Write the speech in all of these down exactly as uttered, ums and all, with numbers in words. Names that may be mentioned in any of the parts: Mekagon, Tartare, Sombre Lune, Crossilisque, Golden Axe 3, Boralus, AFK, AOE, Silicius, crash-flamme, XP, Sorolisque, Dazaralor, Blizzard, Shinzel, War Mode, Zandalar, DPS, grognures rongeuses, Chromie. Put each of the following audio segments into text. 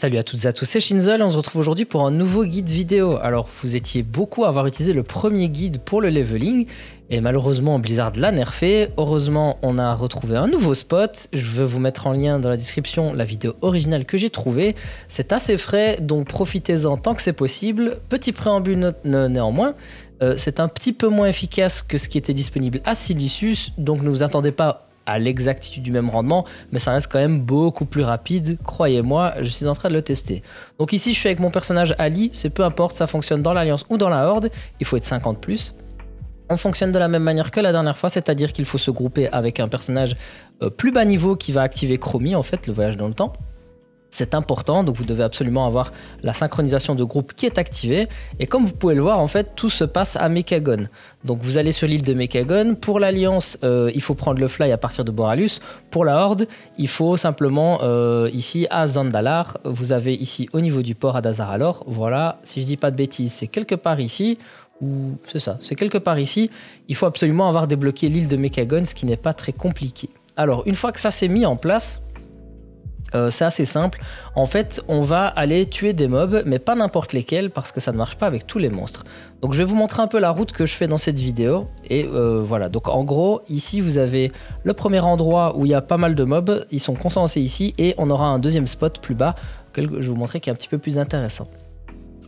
Salut à toutes et à tous, c'est Shinzel, on se retrouve aujourd'hui pour un nouveau guide vidéo. Alors vous étiez beaucoup à avoir utilisé le premier guide pour le leveling et malheureusement Blizzard l'a nerfé. Heureusement on a retrouvé un nouveau spot, je vais vous mettre en lien dans la description la vidéo originale que j'ai trouvée. C'est assez frais donc profitez-en tant que c'est possible. Petit préambule néanmoins. Euh, c'est un petit peu moins efficace que ce qui était disponible à Silicius, donc ne vous attendez pas à l'exactitude du même rendement, mais ça reste quand même beaucoup plus rapide, croyez-moi, je suis en train de le tester. Donc ici, je suis avec mon personnage Ali, c'est peu importe, ça fonctionne dans l'Alliance ou dans la Horde, il faut être cinquante plus. On fonctionne de la même manière que la dernière fois, c'est-à-dire qu'il faut se grouper avec un personnage plus bas niveau qui va activer Chromie, en fait, le voyage dans le temps. C'est important, donc vous devez absolument avoir la synchronisation de groupe qui est activée. Et comme vous pouvez le voir, en fait, tout se passe à Mekagon. Donc vous allez sur l'île de Mekagon. Pour l'Alliance, euh, il faut prendre le fly à partir de Boralus. Pour la Horde, il faut simplement, euh, ici, à Zandalar, vous avez ici, au niveau du port, à Dazaralor. Voilà, si je dis pas de bêtises, c'est quelque part ici. Ou c'est ça, c'est quelque part ici. Il faut absolument avoir débloqué l'île de Mekagon, ce qui n'est pas très compliqué. Alors, une fois que ça s'est mis en place... Euh, c'est assez simple, en fait on va aller tuer des mobs, mais pas n'importe lesquels parce que ça ne marche pas avec tous les monstres. Donc je vais vous montrer un peu la route que je fais dans cette vidéo et euh, voilà, donc en gros ici vous avez le premier endroit où il y a pas mal de mobs, ils sont concentrés ici et on aura un deuxième spot plus bas que je vais vous montrer qui est un petit peu plus intéressant.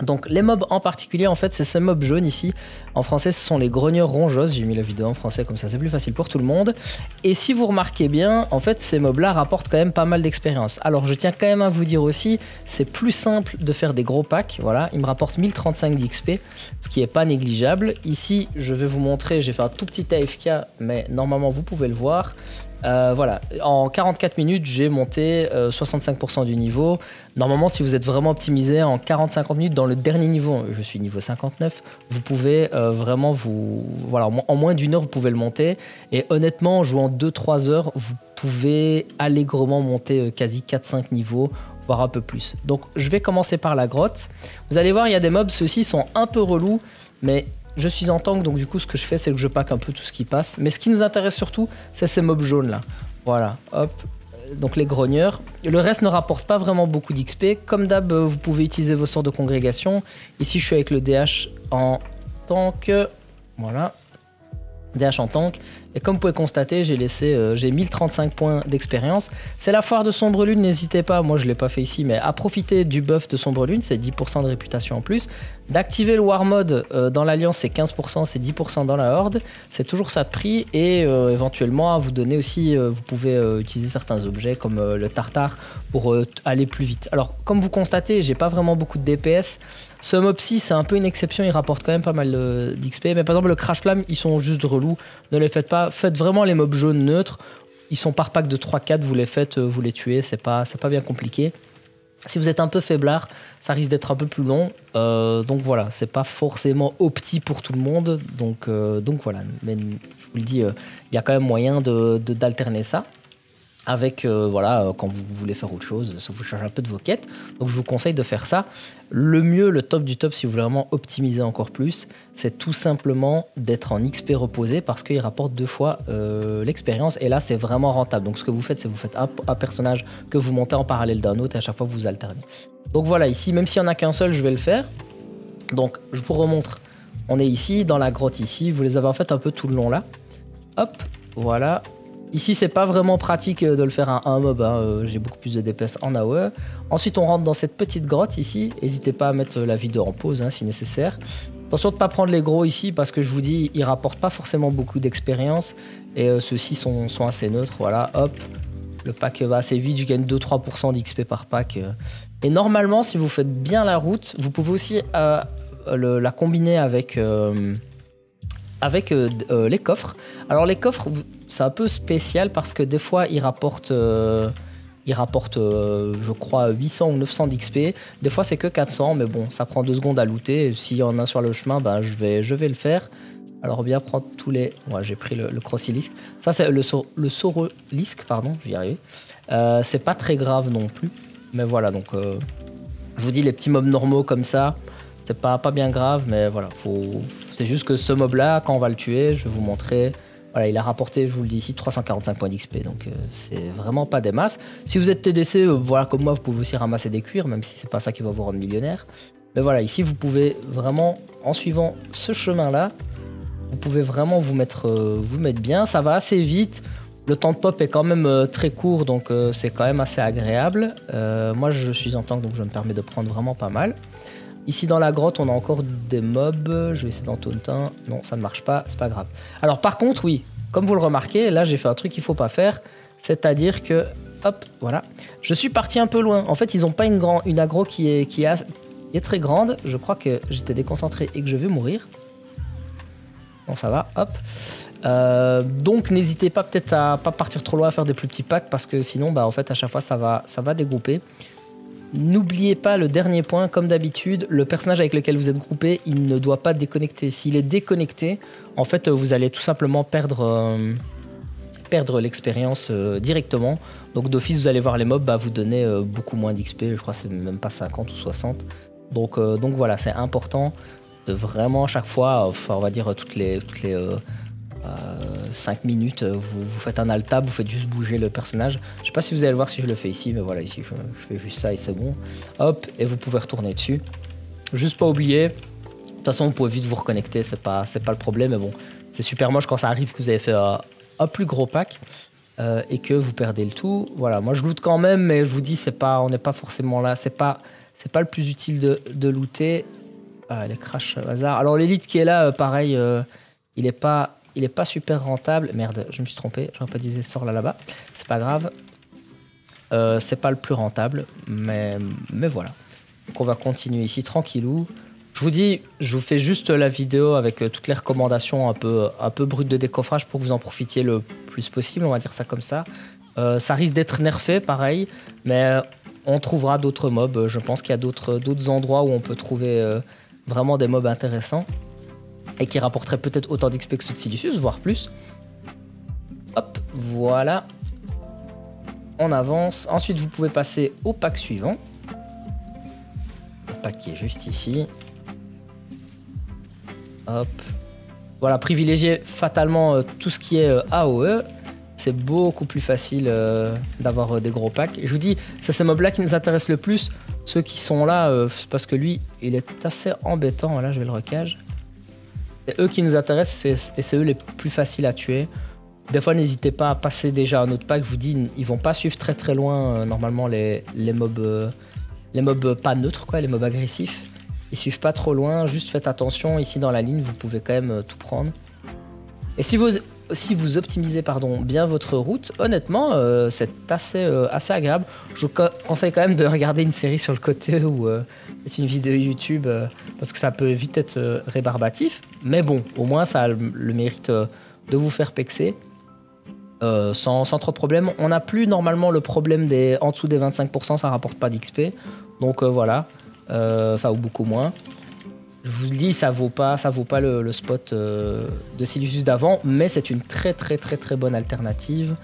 Donc les mobs en particulier, en fait, c'est ce mob jaune ici. En français, ce sont les grognures rongeuses. J'ai mis la vidéo en français comme ça, c'est plus facile pour tout le monde. Et si vous remarquez bien, en fait, ces mobs-là rapportent quand même pas mal d'expérience. Alors, je tiens quand même à vous dire aussi, c'est plus simple de faire des gros packs. Voilà, ils me rapportent mille trente-cinq d'X P, ce qui n'est pas négligeable. Ici, je vais vous montrer, j'ai fait un tout petit A F K, mais normalement, vous pouvez le voir. Euh, voilà, en quarante-quatre minutes, j'ai monté euh, soixante-cinq pour cent du niveau. Normalement, si vous êtes vraiment optimisé en quarante à cinquante minutes dans le dernier niveau, je suis niveau cinquante-neuf, vous pouvez euh, vraiment vous... Voilà, en moins d'une heure, vous pouvez le monter. Et honnêtement, en jouant deux trois heures, vous pouvez allègrement monter euh, quasi quatre cinq niveaux, voire un peu plus. Donc, je vais commencer par la grotte. Vous allez voir, il y a des mobs, ceux-ci sont un peu relous, mais... Je suis en tank, donc du coup, ce que je fais, c'est que je pack un peu tout ce qui passe. Mais ce qui nous intéresse surtout, c'est ces mobs jaunes-là. Voilà, hop. Donc les grogneurs. Le reste ne rapporte pas vraiment beaucoup d'X P. Comme d'hab, vous pouvez utiliser vos sorts de congrégation. Ici, je suis avec le D H en tank. Voilà. D H en tank. Et comme vous pouvez constater, j'ai laissé, euh, j'ai mille trente-cinq points d'expérience. C'est la foire de Sombre Lune, n'hésitez pas, moi je ne l'ai pas fait ici, mais à profiter du buff de Sombre Lune, c'est dix pour cent de réputation en plus. D'activer le War Mode euh, dans l'Alliance, c'est quinze pour cent, c'est dix pour cent dans la Horde, c'est toujours ça de prix. Et euh, éventuellement, à vous donner aussi, euh, vous pouvez euh, utiliser certains objets comme euh, le Tartare pour euh, aller plus vite. Alors, comme vous constatez, j'ai pas vraiment beaucoup de D P S. Ce mob-ci, c'est un peu une exception, il rapporte quand même pas mal euh, d'X P. Mais par exemple, le crash-flamme, ils sont juste relous, ne les faites pas. Faites vraiment les mobs jaunes neutres, ils sont par pack de trois quatre, vous les faites, vous les tuez, c'est pas, c'est pas bien compliqué. Si vous êtes un peu faiblard, ça risque d'être un peu plus long, euh, donc voilà, c'est pas forcément opti pour tout le monde, donc, euh, donc voilà, mais je vous le dis, il euh, y a quand même moyen de, de, d'alterner ça avec, euh, voilà, euh, quand vous voulez faire autre chose, ça vous change un peu de vos quêtes, donc je vous conseille de faire ça. Le mieux, le top du top, si vous voulez vraiment optimiser encore plus, c'est tout simplement d'être en X P reposé parce qu'il rapporte deux fois euh, l'expérience, et là, c'est vraiment rentable. Donc, ce que vous faites, c'est vous faites un, un personnage que vous montez en parallèle d'un autre, et à chaque fois, vous alternez. Donc voilà, ici, même s'il n'y en a qu'un seul, je vais le faire. Donc, je vous remontre, on est ici, dans la grotte ici, vous les avez en fait un peu tout le long là. Hop, voilà. Ici, c'est pas vraiment pratique de le faire à un mob, hein. J'ai beaucoup plus de D P S en A O E. Ensuite, on rentre dans cette petite grotte ici. N'hésitez pas à mettre la vidéo en pause hein, si nécessaire. Attention de ne pas prendre les gros ici parce que je vous dis, ils rapportent pas forcément beaucoup d'expérience. Et euh, ceux-ci sont, sont assez neutres. Voilà, hop. Le pack va assez vite. Je gagne deux à trois pour cent d'X P par pack. Et normalement, si vous faites bien la route, vous pouvez aussi euh, le, la combiner avec... Euh, avec euh, euh, les coffres. Alors les coffres, c'est un peu spécial parce que des fois, ils rapportent, euh, ils rapportent euh, je crois, huit cents ou neuf cents d'X P. Des fois, c'est que quatre cents, mais bon, ça prend deux secondes à looter. S'il y en a sur le chemin, ben, je, vais, je vais le faire. Alors bien prendre tous les... Ouais, j'ai pris le, le Crossilisque. Ça, c'est le, so le Sorolisque, pardon, je vais y arriver. Euh, c'est pas très grave non plus. Mais voilà, donc, euh, je vous dis, les petits mobs normaux comme ça, c'est pas, pas bien grave, mais voilà, faut... C'est juste que ce mob là, quand on va le tuer, je vais vous montrer Voilà, il a rapporté, je vous le dis ici, trois cent quarante-cinq points d'X P, donc euh, c'est vraiment pas des masses. Si vous êtes T D C, euh, voilà, comme moi, vous pouvez aussi ramasser des cuirs, même si c'est pas ça qui va vous rendre millionnaire. Mais voilà, ici, vous pouvez vraiment, en suivant ce chemin-là, vous pouvez vraiment vous mettre, euh, vous mettre bien. Ça va assez vite. Le temps de pop est quand même euh, très court, donc euh, c'est quand même assez agréable. Euh, moi, je suis en tank, donc je me permets de prendre vraiment pas mal. Ici dans la grotte, on a encore des mobs. Je vais essayer d'en taunter un. Non, ça ne marche pas, c'est pas grave. Alors par contre, oui, comme vous le remarquez, là j'ai fait un truc qu'il ne faut pas faire. C'est-à-dire que, hop, voilà. Je suis parti un peu loin. En fait, ils n'ont pas une, grand, une aggro qui est, qui, a, qui est très grande. Je crois que j'étais déconcentré et que je vais mourir. Bon, ça va, hop. Euh, donc n'hésitez pas peut-être à pas partir trop loin, à faire des plus petits packs. Parce que sinon, bah, en fait, à chaque fois, ça va, ça va dégrouper. N'oubliez pas le dernier point, comme d'habitude, le personnage avec lequel vous êtes groupé, il ne doit pas déconnecter. S'il est déconnecté, en fait, vous allez tout simplement perdre, euh, perdre l'expérience euh, directement. Donc d'office, vous allez voir les mobs, bah, vous donner euh, beaucoup moins d'X P, je crois que c'est même pas cinquante ou soixante. Donc, euh, donc voilà, c'est important de vraiment chaque fois, enfin, on va dire toutes les... Toutes les euh, cinq minutes, vous, vous faites un alt-tab, vous faites juste bouger le personnage. Je sais pas si vous allez le voir si je le fais ici, mais voilà, ici je, je fais juste ça et c'est bon. Hop, et vous pouvez retourner dessus. Juste pas oublier, de toute façon vous pouvez vite vous reconnecter, c'est pas, c'est pas le problème, mais bon, c'est super moche quand ça arrive que vous avez fait un, un plus gros pack euh, et que vous perdez le tout. Voilà, moi je loot quand même, mais je vous dis, c'est pas, on n'est pas forcément là, c'est pas, c'est pas le plus utile de, de looter. Ah, les crash hasard. Alors l'élite qui est là, euh, pareil, euh, il est pas. Il n'est pas super rentable. Merde, je me suis trompé. J'aurais pas dit sort là là-bas. C'est pas grave. Euh, c'est pas le plus rentable. Mais, mais voilà. Donc on va continuer ici tranquillou. Je vous dis, je vous fais juste la vidéo avec euh, toutes les recommandations un peu, un peu brutes de décoffrage pour que vous en profitiez le plus possible. On va dire ça comme ça. Euh, ça risque d'être nerfé, pareil. Mais on trouvera d'autres mobs. Je pense qu'il y a d'autres d'autres endroits où on peut trouver euh, vraiment des mobs intéressants. Et qui rapporterait peut-être autant d'X P que ceux de Silicius, voire plus. Hop, voilà. On avance. Ensuite, vous pouvez passer au pack suivant. Le pack qui est juste ici. Hop. Voilà, privilégier fatalement euh, tout ce qui est euh, A O E. C'est beaucoup plus facile euh, d'avoir euh, des gros packs. Et je vous dis, c'est ces mobs-là qui nous intéressent le plus. Ceux qui sont là, euh, c'est parce que lui, il est assez embêtant. Là, je vais le recage. C'est eux qui nous intéressent et c'est eux les plus faciles à tuer. Des fois, n'hésitez pas à passer déjà à un autre pack. Je vous dis, ils vont pas suivre très très loin, euh, normalement, les, les mobs euh, les mobs pas neutres, quoi, les mobs agressifs. Ils suivent pas trop loin, juste faites attention. Ici, dans la ligne, vous pouvez quand même euh, tout prendre. Et si vous, si vous optimisez pardon, bien votre route, honnêtement, euh, c'est assez, euh, assez agréable. Je vous conseille quand même de regarder une série sur le côté ou euh, une vidéo YouTube, euh, parce que ça peut vite être euh, rébarbatif. Mais bon, au moins, ça a le, le mérite euh, de vous faire pexer euh, sans, sans trop de problème. On n'a plus normalement le problème des en dessous des vingt-cinq pour cent, ça rapporte pas d'X P. Donc euh, voilà, enfin euh, ou beaucoup moins. Je vous le dis, ça vaut pas, ça vaut pas le, le spot euh, de Silicius d'avant, mais c'est une très très très très bonne alternative.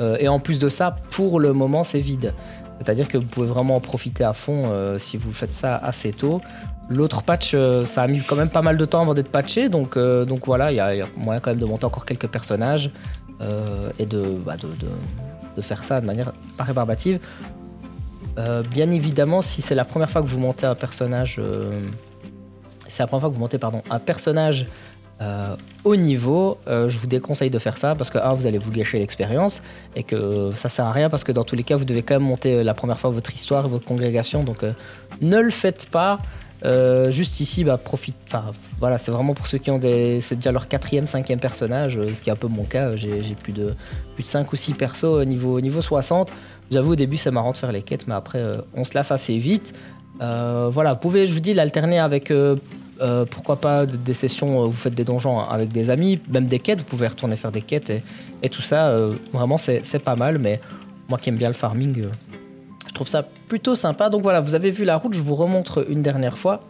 Euh, et en plus de ça, pour le moment, c'est vide. C'est-à-dire que vous pouvez vraiment en profiter à fond euh, si vous faites ça assez tôt. L'autre patch, euh, ça a mis quand même pas mal de temps avant d'être patché, donc, euh, donc voilà, il y, y a moyen quand même de monter encore quelques personnages euh, et de, bah, de, de, de faire ça de manière pas rébarbative. Euh, bien évidemment, si c'est la première fois que vous montez un personnage... Euh, c'est la première fois que vous montez pardon, un personnage euh, haut niveau, euh, je vous déconseille de faire ça parce que, un, vous allez vous gâcher l'expérience et que euh, ça sert à rien parce que dans tous les cas, vous devez quand même monter euh, la première fois votre histoire et votre congrégation, donc euh, ne le faites pas. Euh, juste ici, bah, profite. Enfin, voilà, c'est vraiment pour ceux qui ont des. C'est déjà leur quatrième, cinquième personnage, euh, ce qui est un peu mon cas. J'ai plus de, plus de cinq ou six persos au euh, niveau, niveau soixante. J'avoue, au début, c'est marrant de faire les quêtes, mais après, euh, on se lasse assez vite. Euh, voilà, vous pouvez, je vous dis, l'alterner avec euh, euh, pourquoi pas des sessions où vous faites des donjons avec des amis, même des quêtes, vous pouvez retourner faire des quêtes et, et tout ça, euh, vraiment c'est pas mal, mais moi qui aime bien le farming, euh, je trouve ça plutôt sympa. Donc voilà, vous avez vu la route, je vous remontre une dernière fois,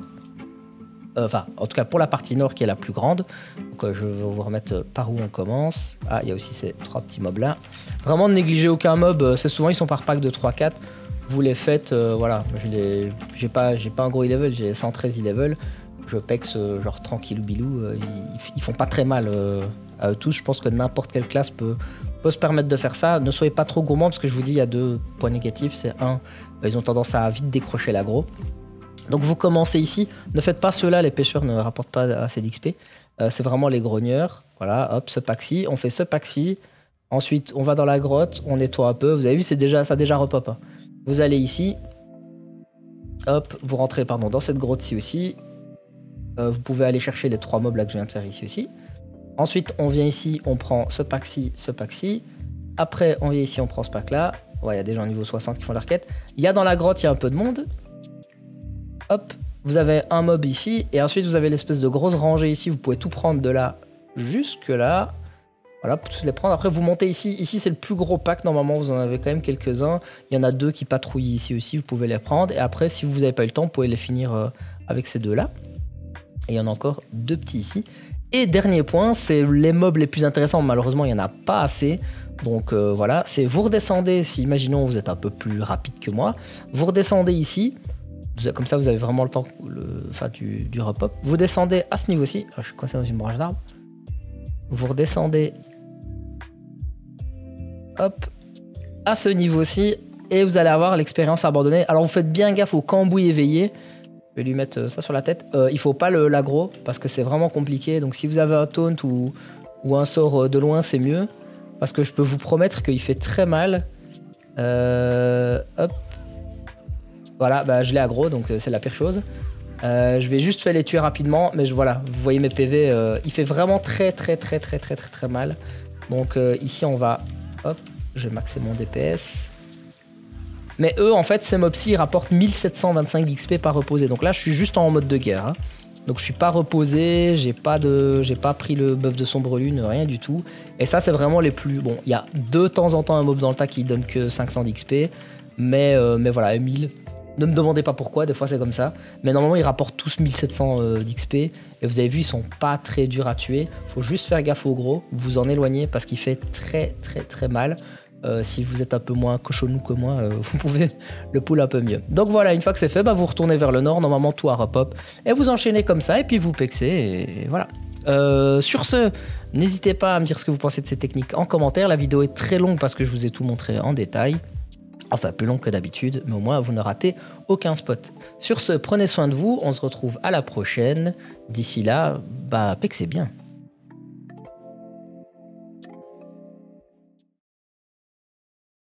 enfin euh, en tout cas pour la partie nord qui est la plus grande. Donc euh, je vais vous remettre par où on commence. Ah, il y a aussi ces trois petits mobs là. Vraiment ne négligez aucun mob, c'est souvent ils sont par pack de trois quatre. Vous les faites, euh, voilà, j'ai pas, j'ai pas un gros e-level, j'ai cent treize e-level, je pexe euh, genre tranquille ou bilou, euh, ils, ils font pas très mal, euh, euh, tous. Je pense que n'importe quelle classe peut, peut se permettre de faire ça. Ne soyez pas trop gourmands, parce que je vous dis, il y a deux points négatifs. C'est un, ils ont tendance à vite décrocher l'aggro. Donc vous commencez ici. Ne faites pas cela, les pêcheurs ne rapportent pas assez d'X P. Euh, c'est vraiment les grogneurs. Voilà, hop, ce pack-ci. On fait ce pack-ci. Ensuite, on va dans la grotte, on nettoie un peu. Vous avez vu, c'est déjà, ça déjà repop. Hein. Vous allez ici. Hop, vous rentrez pardon, dans cette grotte-ci aussi. Euh, vous pouvez aller chercher les trois mobs là que je viens de faire ici aussi. Ensuite, on vient ici, on prend ce pack-ci, ce pack-ci. Après, on vient ici, on prend ce pack-là. Ouais, il y a des gens niveau soixante qui font leur quête. Il y a dans la grotte, il y a un peu de monde. Hop, vous avez un mob ici. Et ensuite, vous avez l'espèce de grosse rangée ici. Vous pouvez tout prendre de là jusque là. Voilà, pour tous les prendre. Après, vous montez ici. Ici, c'est le plus gros pack. Normalement, vous en avez quand même quelques-uns. Il y en a deux qui patrouillent ici aussi. Vous pouvez les prendre. Et après, si vous n'avez pas eu le temps, vous pouvez les finir avec ces deux-là. Et il y en a encore deux petits ici. Et dernier point, c'est les mobs les plus intéressants. Malheureusement, il n'y en a pas assez. Donc euh, voilà, c'est vous redescendez. Si, imaginons, vous êtes un peu plus rapide que moi. Vous redescendez ici. Comme ça, vous avez vraiment le temps le, enfin, du, du repop. Vous descendez à ce niveau-ci. Oh, je suis coincé dans une branche d'arbre. Vous redescendez... Hop, à ce niveau-ci, et vous allez avoir l'expérience abandonnée. Alors vous faites bien gaffe au cambouis éveillé. Je vais lui mettre ça sur la tête. Euh, il ne faut pas l'aggro, parce que c'est vraiment compliqué. Donc si vous avez un taunt ou, ou un sort de loin, c'est mieux. Parce que je peux vous promettre qu'il fait très mal. Euh, hop. Voilà, bah, je l'ai aggro, donc c'est la pire chose. Euh, je vais juste faire les tuer rapidement, mais je, voilà, vous voyez mes P V. Euh, il fait vraiment très très très très très très très mal. Donc euh, ici on va... Hop, j'ai maxé mon D P S. Mais eux, en fait, ces mobs-ci, ils rapportent mille sept cent vingt-cinq d'X P par reposé. Donc là, je suis juste en mode de guerre. Hein. Donc je suis pas reposé, j'ai pas de, j'ai pas pris le buff de Sombre Lune, rien du tout. Et ça, c'est vraiment les plus... Bon, il y a de temps en temps un mob dans le tas qui donne que cinq cents d'X P. Mais, euh, mais voilà, mille. Ne me demandez pas pourquoi, des fois c'est comme ça. Mais normalement, ils rapportent tous mille sept cents euh, d'X P. Et vous avez vu, ils sont pas très durs à tuer. Faut juste faire gaffe au gros, vous en éloignez parce qu'il fait très très très mal. Euh, si vous êtes un peu moins cochonou que moi, euh, vous pouvez le pull un peu mieux. Donc voilà, une fois que c'est fait, bah, vous retournez vers le nord, normalement tout à repop. Et vous enchaînez comme ça, et puis vous pexez, et, et voilà. Euh, sur ce, n'hésitez pas à me dire ce que vous pensez de ces techniques en commentaire. La vidéo est très longue parce que je vous ai tout montré en détail. Enfin, plus long que d'habitude, mais au moins, vous ne ratez aucun spot. Sur ce, prenez soin de vous. On se retrouve à la prochaine. D'ici là, bah, pexez bien.